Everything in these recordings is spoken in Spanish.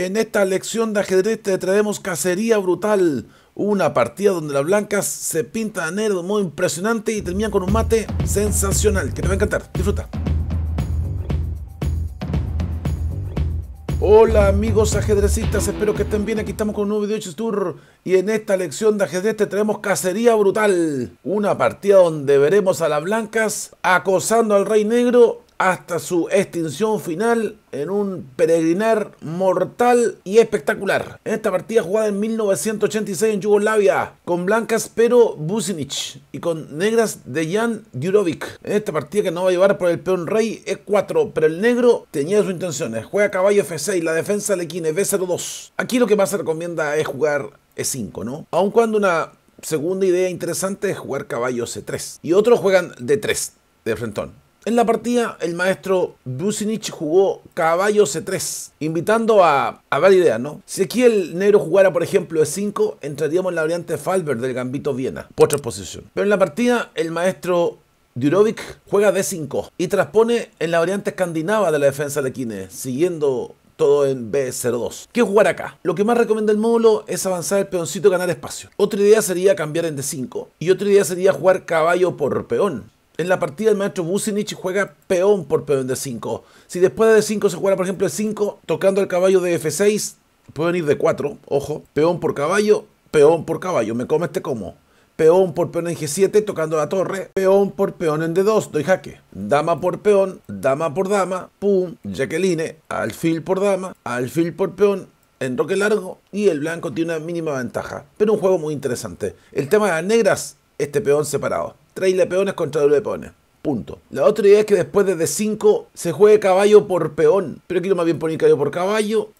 En esta lección de ajedrez te traemos Cacería Brutal, una partida donde las blancas se pintan de negro de modo impresionante y terminan con un mate sensacional, que te va a encantar, disfruta. Hola amigos ajedrecistas, espero que estén bien, aquí estamos con un nuevo video de ChessTour y en esta lección de ajedrez te traemos Cacería Brutal, una partida donde veremos a las blancas acosando al rey negro hasta su extinción final en un peregrinar mortal y espectacular. En esta partida jugada en 1986 en Yugoslavia, con blancas pero Vucinic y con negras Dejan Djurovic. En esta partida que no va a llevar por el peón rey E4, pero el negro tenía sus intenciones. Juega caballo F6, la defensa Alekhine B02. Aquí lo que más se recomienda es jugar E5, ¿no? Aun cuando una segunda idea interesante es jugar caballo C3. Y otros juegan D3 de frentón. En la partida, el maestro Vucinic jugó caballo C3, invitando a ver ideas, ¿no? Si aquí el negro jugara, por ejemplo, E5, entraríamos en la variante Fahrberg del gambito Viena, por transposición. Pero en la partida, el maestro Djurovic juega D5 y transpone en la variante escandinava de la defensa Alekhine, siguiendo todo en B02. ¿Qué jugar acá? Lo que más recomienda el módulo es avanzar el peoncito y ganar espacio. Otra idea sería cambiar en D5 y otra idea sería jugar caballo por peón. En la partida el maestro Vucinic juega peón por peón de D5. Si después de D5 se jugara por ejemplo E5, tocando el caballo de F6, pueden ir de D4, ojo, peón por caballo, me come este como. Peón por peón en G7, tocando la torre, peón por peón en D2, doy jaque. Dama por peón, dama por dama, pum, Jacqueline, alfil por dama, alfil por peón, enroque largo y el blanco tiene una mínima ventaja. Pero un juego muy interesante. El tema de las negras, este peón separado. Traile peones contra doble peones. Punto. La otra idea es que después de D5 se juegue caballo por peón. Pero quiero más bien poner caballo, por caballo,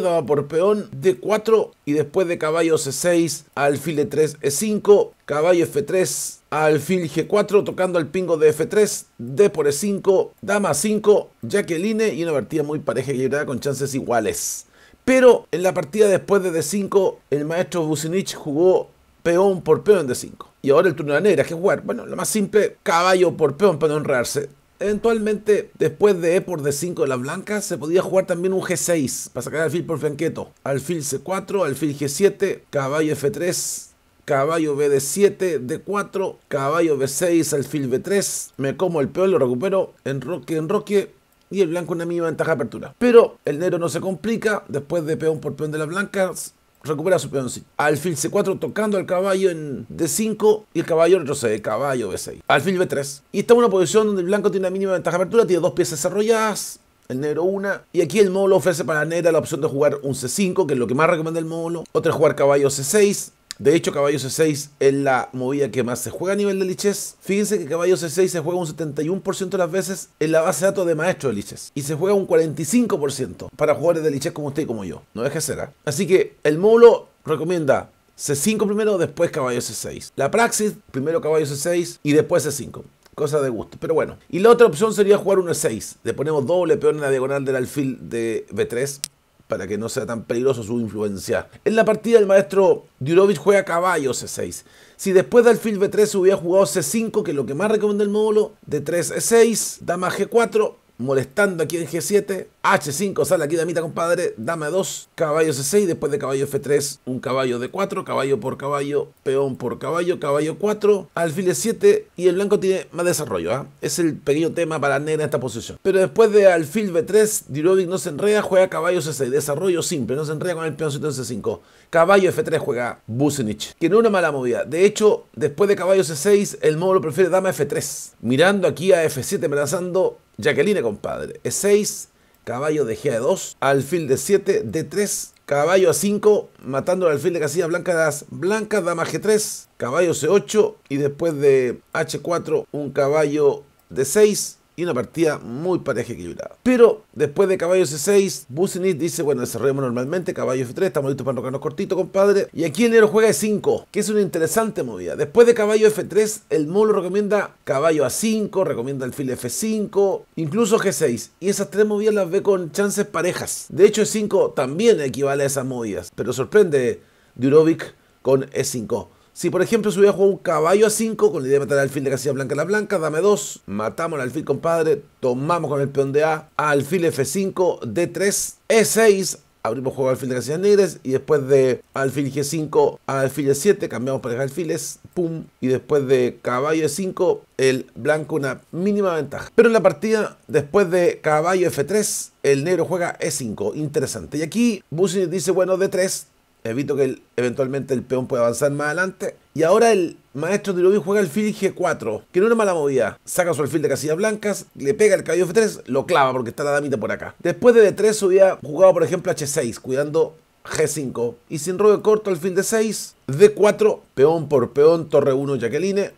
dama por peón, D4. Y después de caballo C6, alfil E3, E5, caballo F3, alfil G4, tocando al pingo de F3, D por E5, dama 5, Jacqueline y una partida muy pareja y equilibrada con chances iguales. Pero en la partida después de D5, el maestro Vucinic jugó peón por peón de D5. Y ahora el turno de la negra, ¿qué jugar? Bueno, lo más simple, caballo por peón para no enredarse. Eventualmente, después de E por D5 de la blanca, se podía jugar también un G6 para sacar alfil por flanqueto. Alfil C4, alfil G7, caballo F3, caballo BD7, D4, caballo B6, alfil B3. Me como el peón, lo recupero, enroque, enroque. Y el blanco una mínima ventaja de apertura. Pero el negro no se complica, después de peón por peón de las blancas, recupera su peoncito. Alfil C4 tocando al caballo en D5 y el caballo retrocede. Caballo B6. Alfil B3. Y está en una posición donde el blanco tiene una mínima ventaja de apertura. Tiene dos piezas desarrolladas. El negro una. Y aquí el módulo ofrece para la negra la opción de jugar un C5, que es lo que más recomienda el módulo. Otra es jugar caballo C6. De hecho, caballo C6 es la movida que más se juega a nivel de Lichess. Fíjense que caballo C6 se juega un 71% de las veces en la base de datos de maestro de Lichess. Y se juega un 45% para jugadores de Lichess como usted y como yo. No deje ser. Así que el módulo recomienda C5 primero, después caballo C6. La praxis, primero caballo C6 y después C5. Cosa de gusto, pero bueno. Y la otra opción sería jugar un E6. Le ponemos doble peón en la diagonal del alfil de B3. Para que no sea tan peligroso su influencia. En la partida el maestro Djurovic juega caballo C6. Si después de alfil B3 se hubiera jugado C5, que es lo que más recomienda el módulo, D3 E6, dama G4, molestando aquí en G7, H5 sale aquí damita compadre, dama 2, caballo C6, después de caballo F3, un caballo D4, caballo por caballo, peón por caballo, caballo 4, alfil E7 y el blanco tiene más desarrollo, Es el pequeño tema para la negra en esta posición. Pero después de alfil B3, Djurovic no se enreda, juega caballo C6, desarrollo simple, no se enreda con el peoncito en C5. Caballo F3 juega Vucinic, que no es una mala movida. De hecho, después de caballo C6, el módulo prefiere dama F3, mirando aquí a F7 amenazando Jacqueline, compadre. E6, caballo de G2, alfil de 7, D3, caballo A5, matando al alfil de casilla blanca de las blancas, dama G3, caballo C8 y después de H4 un caballo de 6 y una partida muy pareja y equilibrada. Pero después de caballo C6, Vucinic dice, bueno, desarrollemos normalmente, caballo F3, estamos listos para enrocarnos cortito, compadre. Y aquí el negro juega E5, que es una interesante movida. Después de caballo F3, el módulo recomienda caballo A5, recomienda alfil F5, incluso G6. Y esas tres movidas las ve con chances parejas. De hecho, E5 también equivale a esas movidas, pero sorprende Djurovic con E5. Si por ejemplo se hubiera jugado un caballo A5 con la idea de matar al alfil de casilla blanca a la blanca, dame 2, matamos al alfil compadre, tomamos con el peón de A, alfil F5, D3, E6, abrimos juego de alfil de casillas negras y después de alfil G5 a alfil E7 cambiamos pareja de alfiles, pum, y después de caballo E5 el blanco una mínima ventaja. Pero en la partida después de caballo F3 el negro juega E5, interesante. Y aquí Vucinic dice, bueno, D3, evito que eventualmente el peón pueda avanzar más adelante. Y ahora el maestro Djurovic juega alfil G4, que no es una mala movida. Saca su alfil de casillas blancas, le pega el caballo F3, lo clava porque está la damita por acá. Después de D3 hubiera jugado por ejemplo H6, cuidando G5. Y sin robo corto, alfil D6, D4, peón por peón, torre 1, Jacqueline,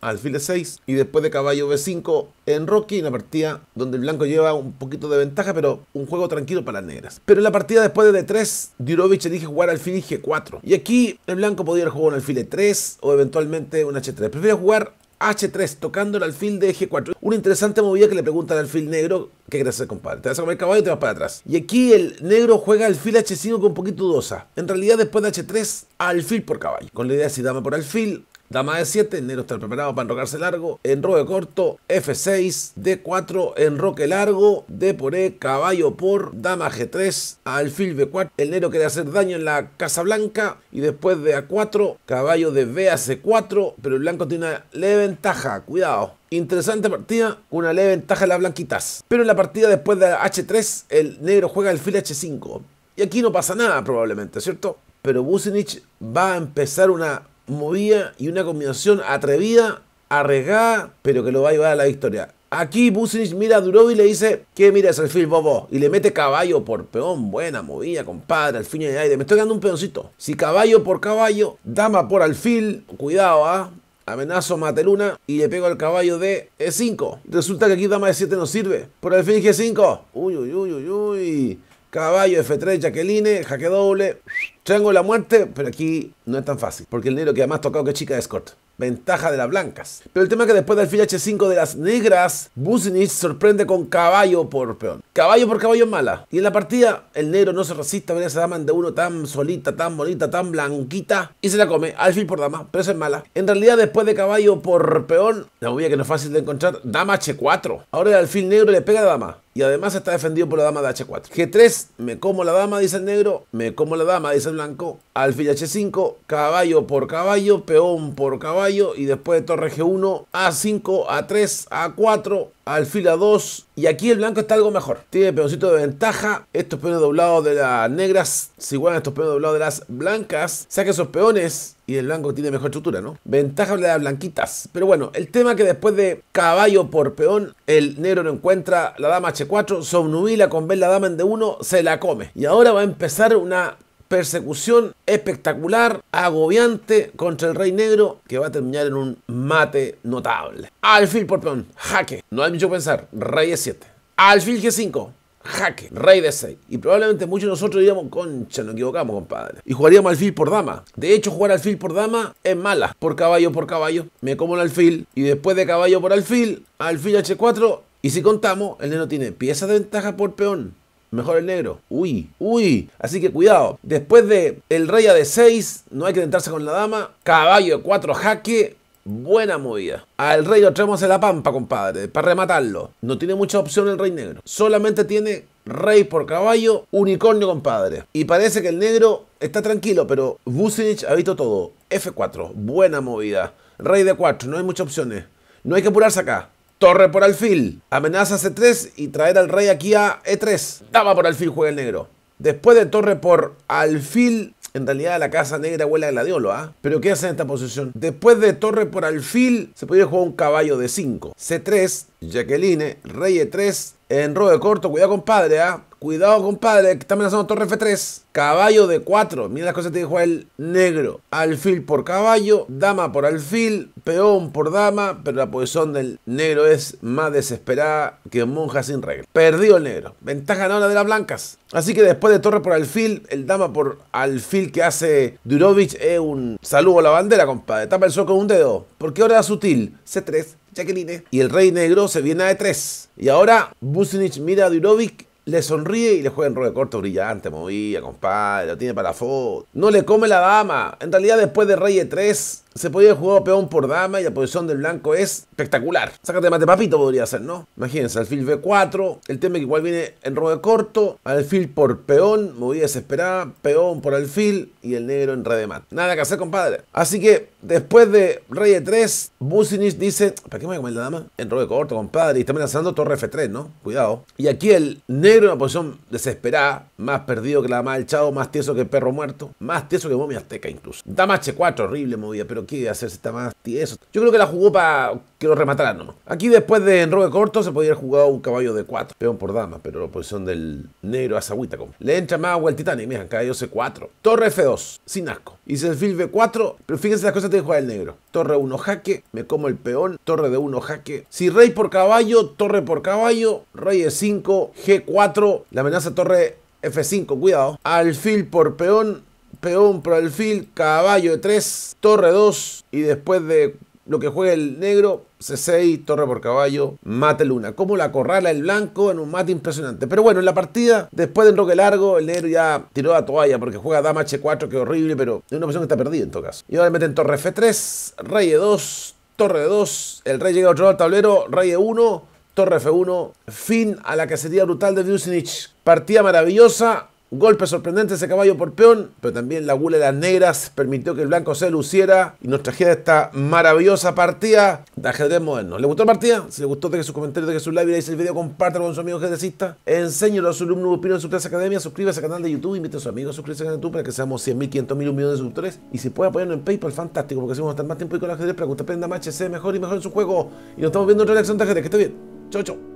alfil D6. Y después de caballo B5 en Roque, una partida donde el blanco lleva un poquito de ventaja, pero un juego tranquilo para las negras. Pero en la partida después de D3, Djurovic elige jugar alfil G4. Y aquí el blanco podría haber jugado un alfil E3 o eventualmente un H3. Prefiere jugar H3, tocando el alfil de G4. Una interesante movida que le pregunta al alfil negro, ¿qué quieres hacer, compadre? ¿Te vas a comer el caballo y te vas para atrás? Y aquí el negro juega alfil H5 con un poquito dudosa. En realidad después de H3, alfil por caballo. Con la idea de si dama por alfil, dama E7, el negro está preparado para enrocarse largo, enroque corto, F6, D4, enroque largo, D por E, caballo por, dama G3, alfil B4. El negro quiere hacer daño en la casa blanca y después de A4, caballo de B a C4, pero el blanco tiene una leve ventaja, cuidado. Interesante partida, una leve ventaja a las blanquitas. Pero en la partida después de H3, el negro juega alfil H5. Y aquí no pasa nada probablemente, ¿cierto? Pero Vucinic va a empezar una movida y una combinación atrevida, arriesgada, pero que lo va a llevar a la victoria. Aquí Vucinic mira a Djurovic y le dice, ¿qué mira ese alfil bobo? Y le mete caballo por peón, buena movida, compadre, alfil en el aire, me estoy dando un peoncito. Si caballo por caballo, dama por alfil, cuidado, ¿ah? Amenazo mateluna y le pego al caballo de E5. Resulta que aquí dama de 7 no sirve. Por alfil G5, uy, uy, uy, uy, uy. Caballo F3, Jacqueline, jaque doble, triángulo de la muerte, pero aquí no es tan fácil, porque el negro queda más tocado que chica de escort. Ventaja de las blancas. Pero el tema es que después del alfil H5 de las negras, Vucinic sorprende con caballo por peón. Caballo por caballo es mala. Y en la partida, el negro no se resiste a ver esa dama de uno tan solita, tan bonita, tan blanquita. Y se la come. Alfil por dama, pero eso es mala. En realidad, después de caballo por peón, la movida que no es fácil de encontrar, dama H4. Ahora el alfil negro le pega a la dama. Y además está defendido por la dama de H4. G3, me como la dama, dice el negro. Me como la dama, dice el blanco. Alfil H5, caballo por caballo, peón por caballo. Y después de torre G1, A5, A3, A4, alfil A2. Y aquí el blanco está algo mejor. Tiene peoncito de ventaja. Estos peones doblados de las negras se igualan a estos peones doblados de las blancas. Saca esos peones y el blanco tiene mejor estructura, ¿no? Ventaja de las blanquitas. Pero bueno, el tema es que después de caballo por peón, el negro no encuentra la dama H4. Somnubila con ver la dama en D1, se la come. Y ahora va a empezar una persecución espectacular, agobiante contra el rey negro, que va a terminar en un mate notable. Alfil por peón, jaque. No hay mucho que pensar. Rey E7. Alfil G5, jaque. Rey D6. Y probablemente muchos de nosotros diríamos, concha, nos equivocamos, compadre. Y jugaríamos alfil por dama. De hecho, jugar alfil por dama es mala. Por caballo, me como el alfil. Y después de caballo por alfil, alfil H4. Y si contamos, el negro tiene piezas de ventaja por peón. Mejor el negro. Uy, uy. Así que cuidado. Después de el rey a D6, no hay que tentarse con la dama. Caballo 4 jaque. Buena movida. Al rey lo traemos en la pampa, compadre, para rematarlo. No tiene mucha opción el rey negro. Solamente tiene rey por caballo, unicornio, compadre. Y parece que el negro está tranquilo, pero Vucinic ha visto todo. F4. Buena movida. Rey D4. No hay muchas opciones. No hay que apurarse acá. Torre por alfil, amenaza C3 y traer al rey aquí a E3. Dama por alfil juega el negro. Después de torre por alfil, en realidad la casa negra huele a gladiolo, ¿ah? Pero ¿qué hace en esta posición? Después de torre por alfil, se podría jugar un caballo de 5. C3, Jacqueline, rey E3, enroque corto, cuidado compadre, ¿ah? Cuidado compadre, que está amenazando torre F3. Caballo de 4, mira las cosas que tiene que jugar el negro. Alfil por caballo, dama por alfil, peón por dama. Pero la posición del negro es más desesperada que monja sin regla. Perdido el negro, ventaja ganadora de las blancas. Así que después de torre por alfil, el dama por alfil que hace Djurovic es un saludo a la bandera, compadre. Tapa el sol con un dedo, porque ahora es sutil. C3, Jacqueline. Y el rey negro se viene a E3. Y ahora Vucinic mira a Djurovic, le sonríe y le juega en roque corto brillante, movía, compadre, lo tiene para foto. No le come la dama. En realidad después de rey E3, Se podía jugar peón por dama y la posición del blanco es espectacular. Sácate mate papito podría ser, ¿no? Imagínense, alfil B4. El tema que igual viene en robo corto. Alfil por peón, movida desesperada. Peón por alfil y el negro en rey de mate. Nada que hacer, compadre. Así que después de rey E3, Vucinic dice... ¿Para qué me voy a comer la dama? En robo corto, compadre. Y está amenazando torre F3, ¿no? Cuidado. Y aquí el negro en una posición desesperada. Más perdido que la dama del chavo. Más tieso que el perro muerto. Más tieso que momia azteca incluso. Dama H4, horrible movida, pero... que hacerse esta más tieso. Yo creo que la jugó para que lo remataran nomás. Aquí después de enroque corto se podía haber jugado un caballo de 4. Peón por dama, pero la posición del negro hace agüita. Como. Le entra más agua al Titanic, miren, caballo C4. Torre F2, sin asco. Y si el alfil B4, pero fíjense las cosas que tiene que jugar el negro. Torre 1 jaque, me como el peón. Torre de 1 jaque. Si rey por caballo, torre por caballo. Rey E5, G4. La amenaza torre F5, cuidado. Alfil por peón. Peón por alfil, caballo de 3, torre 2 y después de lo que juega el negro, C6, torre por caballo, mate luna. Como la acorrala el blanco en un mate impresionante. Pero bueno, en la partida, después de enroque largo, el negro ya tiró la toalla porque juega dama H4, que es horrible, pero es una opción que está perdida en todo caso. Y ahora le meten torre F3, rey E2, torre E2, el rey llega a otro lado del tablero, rey E1, torre F1, fin a la cacería brutal de Vucinic. Partida maravillosa. Golpe sorprendente ese caballo por peón, pero también la gula de las negras permitió que el blanco se luciera y nos trajera esta maravillosa partida de ajedrez moderno. ¿Le gustó la partida? Si le gustó, deje sus comentarios, deje su like, viralice el video, compártalo con sus amigos ajedrecistas, enséñelo a su alumno Lupino en su clase academia, suscríbase al canal de YouTube, invite a sus amigos, suscríbase al canal de YouTube para que seamos 100.000, 500.000, 1 millón de suscriptores y si puede apoyarnos en PayPal, fantástico, porque así vamos a estar más tiempo y con el ajedrez para que usted aprenda más, se mejor y mejor en su juego y nos estamos viendo en otra reacción de ajedrez, que esté bien, chau chau.